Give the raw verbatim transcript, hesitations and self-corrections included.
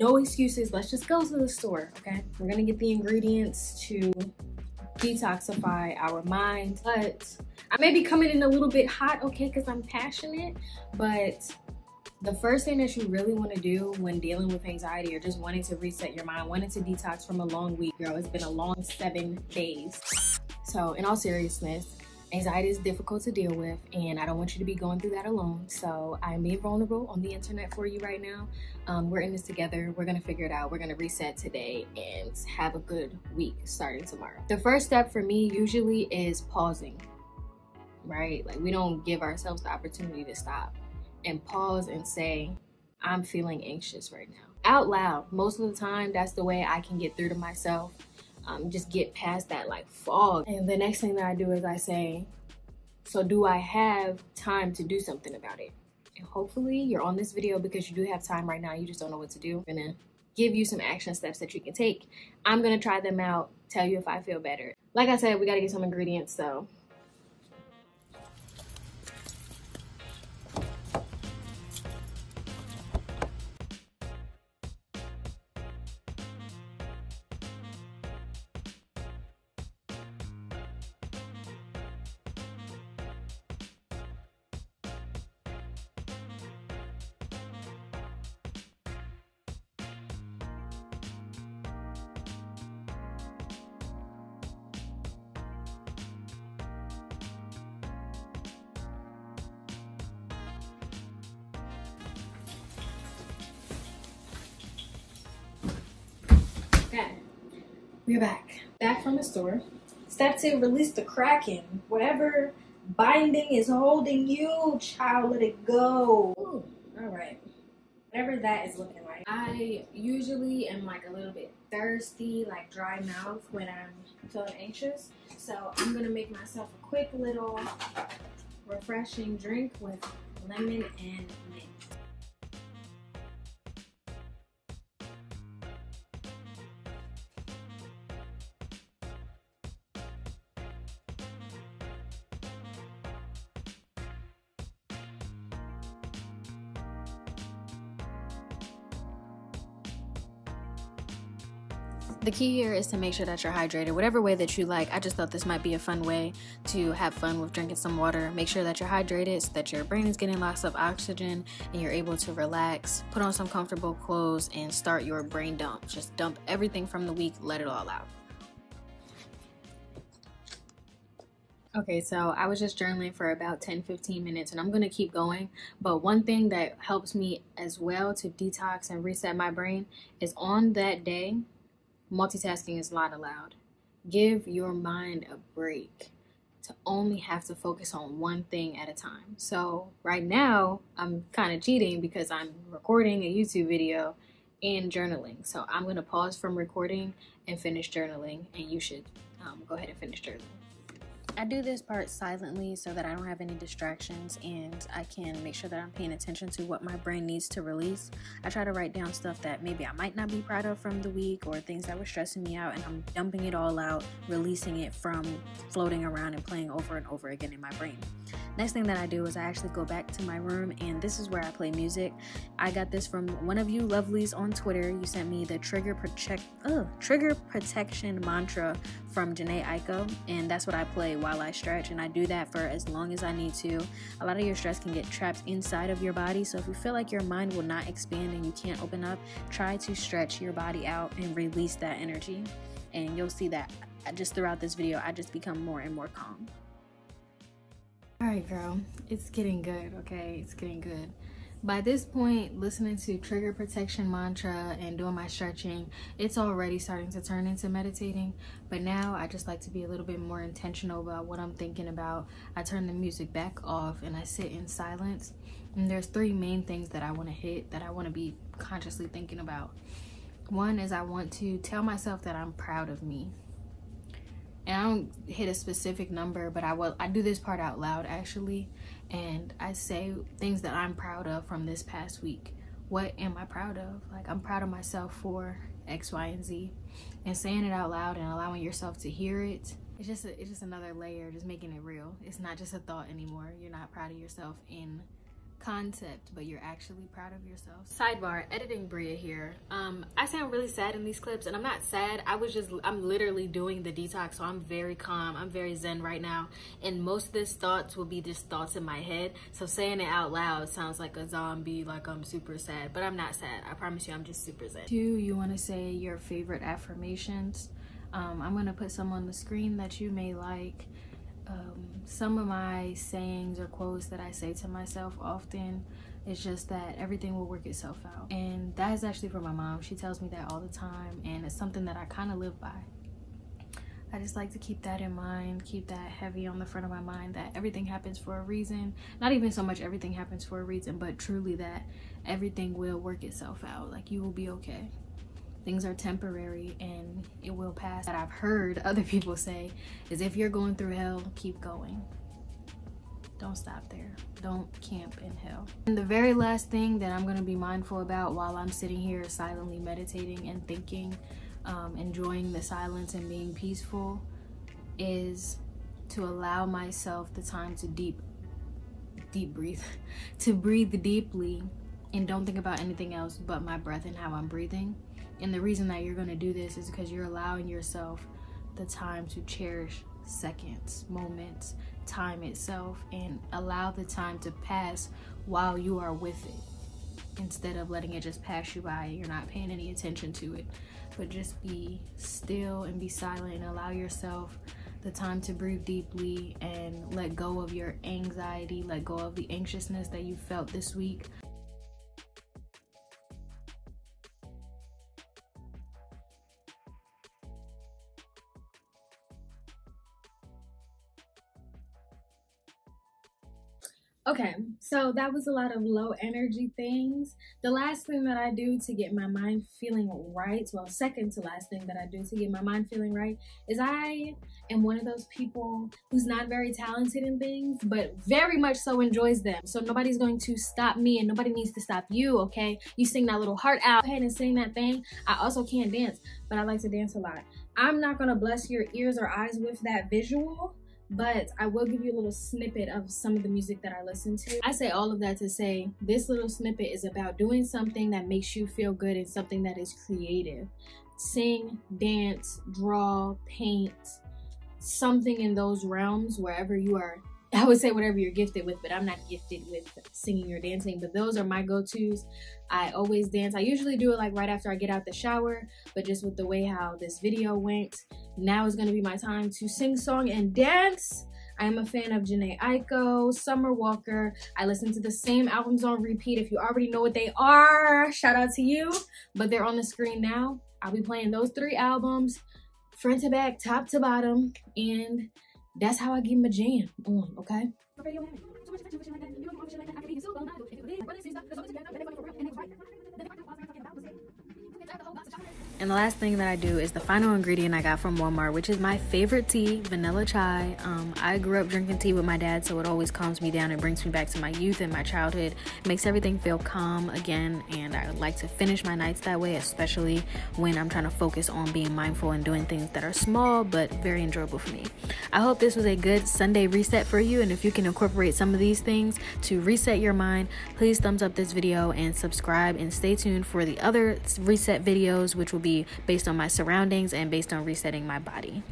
No excuses, let's just go to the store, okay? We're gonna get the ingredients to detoxify our minds, but I may be coming in a little bit hot, okay, because I'm passionate, but the first thing that you really want to do when dealing with anxiety or just wanting to reset your mind, wanting to detox from a long week, girl, it's been a long seven days. So in all seriousness, anxiety is difficult to deal with, and I don't want you to be going through that alone. So I'm being vulnerable on the internet for you right now. Um, we're in this together. We're gonna figure it out. We're gonna reset today and have a good week starting tomorrow. The first step for me usually is pausing, right? Like, we don't give ourselves the opportunity to stop and pause and say, I'm feeling anxious right now. Out loud, most of the time, that's the way I can get through to myself. Um, just get past that like fog. And the next thing that I do is I say, so do I have time to do something about it? And hopefully you're on this video because you do have time right now. You just don't know what to do. I'm gonna give you some action steps that you can take. I'm gonna try them out, tell you if I feel better. Like I said, we gotta get some ingredients, so. Okay, we're back. Back from the store. Step two, release the kraken. Whatever binding is holding you, child, let it go. Ooh, all right. Whatever that is looking like. I usually am like a little bit thirsty, like dry mouth when I'm feeling anxious. So I'm gonna make myself a quick little refreshing drink with lemon and mint. The key here is to make sure that you're hydrated, whatever way that you like. I just thought this might be a fun way to have fun with drinking some water. Make sure that you're hydrated so that your brain is getting lots of oxygen and you're able to relax, put on some comfortable clothes, and start your brain dump. Just dump everything from the week, let it all out. Okay, so I was just journaling for about ten to fifteen minutes, and I'm going to keep going. But one thing that helps me as well to detox and reset my brain is on that day, multitasking is not allowed. Give your mind a break to only have to focus on one thing at a time. So right now, I'm kind of cheating because I'm recording a YouTube video and journaling. So I'm going to pause from recording and finish journaling, and you should um, go ahead and finish journaling. I do this part silently so that I don't have any distractions and I can make sure that I'm paying attention to what my brain needs to release. I try to write down stuff that maybe I might not be proud of from the week or things that were stressing me out, and I'm dumping it all out, releasing it from floating around and playing over and over again in my brain. Next thing that I do is I actually go back to my room, and this is where I play music. I got this from one of you lovelies on Twitter. You sent me the trigger protect uh, trigger protection mantra from Jhené Aiko, and that's what I play while I stretch, and I do that for as long as I need to. A lot of your stress can get trapped inside of your body, so if you feel like your mind will not expand and you can't open up, try to stretch your body out and release that energy, and you'll see that just throughout this video I just become more and more calm. All right, girl, it's getting good, okay? It's getting good. By this point, listening to trigger protection mantra and doing my stretching, it's already starting to turn into meditating, but now I just like to be a little bit more intentional about what I'm thinking about. I turn the music back off and I sit in silence, and there's three main things that I want to hit, that I want to be consciously thinking about. One is I want to tell myself that I'm proud of me. And I don't hit a specific number, but I will. I do this part out loud, actually, and I say things that I'm proud of from this past week. What am I proud of? Like, I'm proud of myself for X, Y, and Z. And saying it out loud and allowing yourself to hear it, it's just a, it's just another layer, just making it real. It's not just a thought anymore. You're not proud of yourself in concept, but you're actually proud of yourself. Sidebar, editing Bria here. Um, I sound really sad in these clips, and I'm not sad. I was just, I'm literally doing the detox, so I'm very calm. I'm very zen right now. And most of these thoughts will be just thoughts in my head. So saying it out loud sounds like a zombie, like I'm super sad, but I'm not sad. I promise you, I'm just super zen. Do you wanna say your favorite affirmations? Um, I'm gonna put some on the screen that you may like. Um, some of my sayings or quotes that I say to myself often is just that everything will work itself out. And that is actually from my mom. She tells me that all the time, and it's something that I kind of live by. I just like to keep that in mind, keep that heavy on the front of my mind, that everything happens for a reason. Not even so much everything happens for a reason, but truly that everything will work itself out. Like, you will be okay. Things are temporary and it will pass. That I've heard other people say is, if you're going through hell, keep going. Don't stop there. Don't camp in hell. And the very last thing that I'm gonna be mindful about while I'm sitting here silently meditating and thinking, um, enjoying the silence and being peaceful, is to allow myself the time to deep, deep breathe, to breathe deeply, and don't think about anything else but my breath and how I'm breathing. And the reason that you're gonna do this is because you're allowing yourself the time to cherish seconds, moments, time itself, and allow the time to pass while you are with it, instead of letting it just pass you by and you're not paying any attention to it. But just be still and be silent and allow yourself the time to breathe deeply and let go of your anxiety, let go of the anxiousness that you felt this week. Okay, so that was a lot of low energy things. The last thing that I do to get my mind feeling right, well, second to last thing that I do to get my mind feeling right, is I am one of those people who's not very talented in things, but very much so enjoys them. So nobody's going to stop me, and nobody needs to stop you, okay? You sing that little heart out, go ahead and sing that thing. I also can't dance, but I like to dance a lot. I'm not gonna bless your ears or eyes with that visual, but I will give you a little snippet of some of the music that I listen to. I say all of that to say, this little snippet is about doing something that makes you feel good and something that is creative. Sing, dance, draw, paint, something in those realms, wherever you are. I would say whatever you're gifted with, but I'm not gifted with singing or dancing, but those are my go-tos. I always dance. I usually do it like right after I get out the shower, but just with the way how this video went, now is gonna be my time to sing, song, and dance. I am a fan of Jhené Aiko, Summer Walker. I listen to the same albums on repeat. If you already know what they are, shout out to you, but they're on the screen now. I'll be playing those three albums, front to back, top to bottom, and that's how I get my jam on, okay? And the last thing that I do is the final ingredient I got from Walmart, which is my favorite tea, vanilla chai. Um, I grew up drinking tea with my dad, so it always calms me down and brings me back to my youth and my childhood. It makes everything feel calm again, and I like to finish my nights that way, especially when I'm trying to focus on being mindful and doing things that are small but very enjoyable for me. I hope this was a good Sunday reset for you, and if you can incorporate some of these things to reset your mind, please thumbs up this video and subscribe, and stay tuned for the other reset videos, which will be based on my surroundings and based on resetting my body.